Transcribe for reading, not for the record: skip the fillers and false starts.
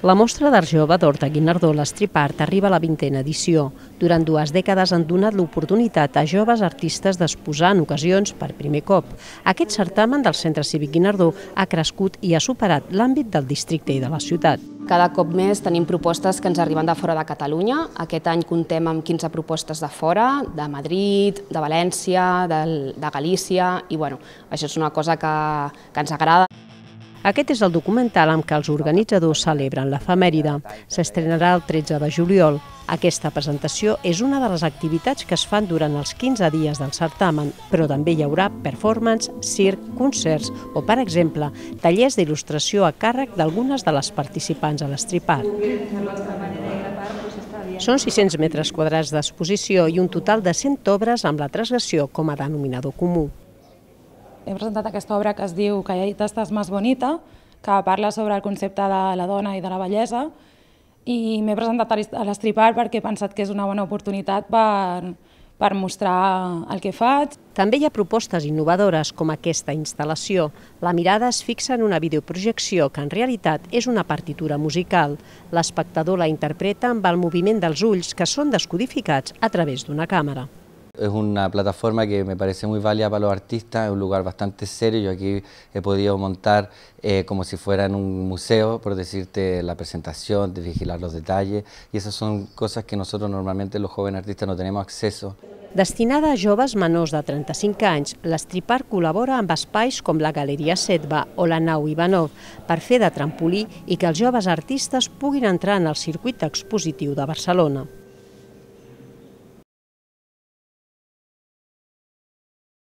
La Mostra d'Art Jove d'Horta Guinardó, la Stripart, arriba a la 20a edició. Durant dues dècades han donat l'oportunitat a joves artistes d'exposar en ocasions per primer cop. Aquest certamen del Centre Cívic Guinardó ha crescut i ha superat l'àmbit del districte i de la ciutat. Cada cop més tenim propostes que ens arriben de fora de Catalunya. Aquest any comptem amb 15 propostes de fora, de Madrid, de València, de Galícia, i bueno, això és una cosa que ens agrada. Aquest és el documental amb què els organitzadors celebren l'efemèride. S'estrenarà el 13 de juliol. Aquesta presentació és una de les activitats que es fan durant els 15 dies del certamen, però també hi haurà performance, circ, concerts o, per exemple, tallers d'il·lustració a càrrec d'algunes de les participants a l'Stripart. Són 600 metres quadrats d'exposició i un total de 100 obres amb la transgressió com a denominador comú. He presentat aquesta obra que es diu "Calladita estás más bonita", que parla sobre el concepte de la dona i de la bellesa, i m'he presentat a l'Stripart perquè he pensat que és una bona oportunitat per mostrar el que faig. També hi ha propostes innovadores com aquesta instal·lació. La mirada es fixa en una videoprojecció que en realitat és una partitura musical. L'espectador la interpreta amb el moviment dels ulls que són descodificats a través d'una càmera. Es una plataforma que me parece muy válida para los artistas, es un lugar bastante serio. Yo aquí he podido montar como si fuera en un museo, por decirte, la presentación, de vigilar los detalles, y esas son cosas que nosotros normalmente los jóvenes artistas no tenemos acceso. Destinada a joves menors de 35 anys, l'Stripart col·labora amb espais com la Galeria Setba o la Nau Ivanov per fer de trampolí i que els joves artistes puguin entrar en el circuit expositiu de Barcelona.